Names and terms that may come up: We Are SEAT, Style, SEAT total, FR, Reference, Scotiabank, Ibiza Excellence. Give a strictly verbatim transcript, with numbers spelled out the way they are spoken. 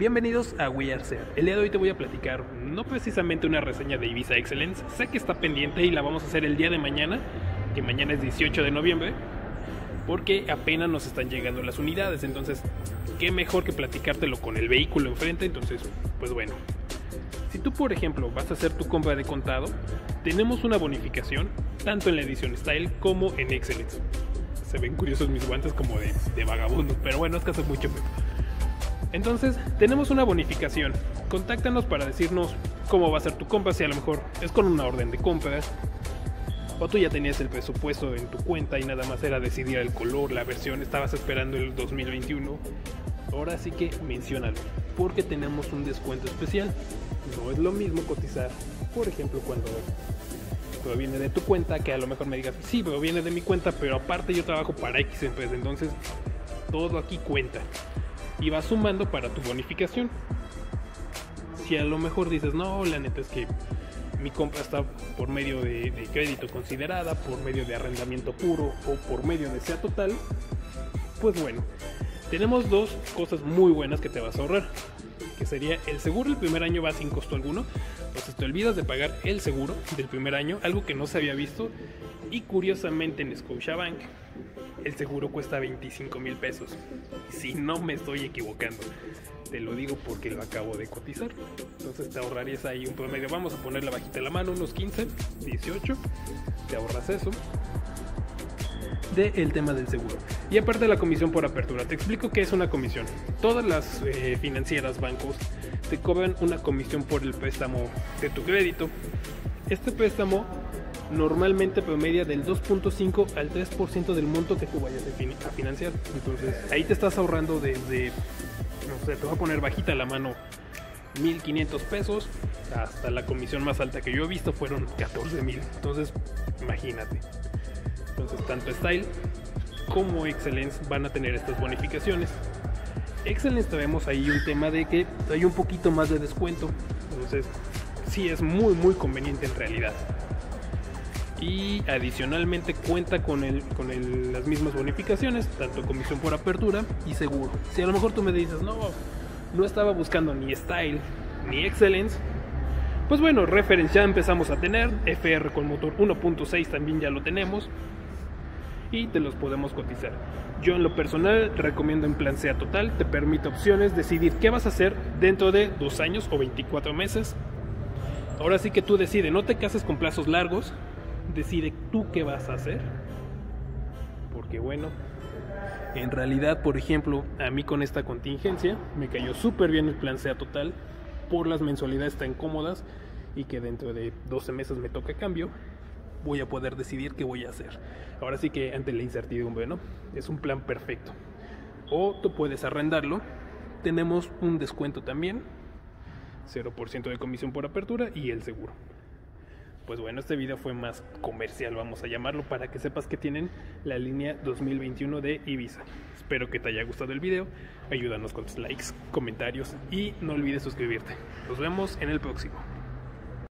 Bienvenidos a We Are SEAT. El día de hoy te voy a platicar, no precisamente una reseña de Ibiza Excellence, sé que está pendiente y la vamos a hacer el día de mañana, que mañana es dieciocho de noviembre, porque apenas nos están llegando las unidades, entonces qué mejor que platicártelo con el vehículo enfrente. Entonces, pues bueno, si tú por ejemplo vas a hacer tu compra de contado, tenemos una bonificación tanto en la edición Style como en Excellence. Se ven curiosos mis guantes como de, de vagabundo, pero bueno, es que hace mucho frío. Entonces, tenemos una bonificación. Contáctanos para decirnos cómo va a ser tu compra, si a lo mejor es con una orden de compra, o tú ya tenías el presupuesto en tu cuenta y nada más era decidir el color, la versión, estabas esperando el dos mil veintiuno. Ahora sí que menciónalo, porque tenemos un descuento especial. No es lo mismo cotizar, por ejemplo, cuando pero viene de tu cuenta, que a lo mejor me digas, sí, pero viene de mi cuenta, pero aparte yo trabajo para X empresa, entonces todo aquí cuenta y va sumando para tu bonificación. Si a lo mejor dices, no, la neta es que mi compra está por medio de, de crédito considerada, por medio de arrendamiento puro o por medio de SEAT total, pues bueno, tenemos dos cosas muy buenas que te vas a ahorrar, que sería el seguro. El primer año va sin costo alguno, entonces te olvidas de pagar el seguro del primer año, algo que no se había visto, y curiosamente en Scotiabank el seguro cuesta veinticinco mil pesos, si no me estoy equivocando, te lo digo porque lo acabo de cotizar. Entonces te ahorrarías ahí un promedio, vamos a poner la bajita de la mano, unos quince, dieciocho, te ahorras eso del tema del seguro. Y aparte la comisión por apertura, te explico qué es una comisión. Todas las eh, financieras, bancos, te cobran una comisión por el préstamo de tu crédito. Este préstamo normalmente promedia del dos punto cinco al tres por ciento del monto que tú vayas a financiar. Entonces ahí te estás ahorrando desde, no sé, te voy a poner bajita la mano, mil quinientos pesos, hasta la comisión más alta que yo he visto fueron catorce mil. Entonces imagínate. Entonces tanto Style como Excellence van a tener estas bonificaciones. Excellence tenemos ahí un tema de que hay un poquito más de descuento, entonces sí es muy muy conveniente en realidad. Y adicionalmente cuenta con, el, con el, las mismas bonificaciones, tanto comisión por apertura y seguro. Si a lo mejor tú me dices, no, no estaba buscando ni Style ni Excellence, pues bueno, Reference ya empezamos a tener, F R con motor uno punto seis también ya lo tenemos y te los podemos cotizar. Yo en lo personal recomiendo en plan SEAT total, te permite opciones, decidir qué vas a hacer dentro de dos años o veinticuatro meses. Ahora sí que tú decides, no te cases con plazos largos, decide tú qué vas a hacer, porque bueno, en realidad, por ejemplo, a mí con esta contingencia me cayó súper bien el plan SEAT total por las mensualidades tan cómodas y que dentro de doce meses me toca cambio, voy a poder decidir qué voy a hacer. Ahora sí que ante la incertidumbre, ¿no? Es un plan perfecto. O tú puedes arrendarlo, tenemos un descuento también, cero por ciento de comisión por apertura y el seguro. Pues bueno, este video fue más comercial, vamos a llamarlo, para que sepas que tienen la línea dos mil veintiuno de Ibiza. Espero que te haya gustado el video, ayúdanos con tus likes, comentarios y no olvides suscribirte. Nos vemos en el próximo.